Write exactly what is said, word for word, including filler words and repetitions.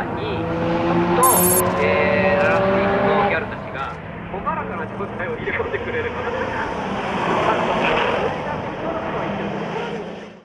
間にちょっと、えー、ララスティックのギャルたちが細らかな状態を入れ込んでくれることです。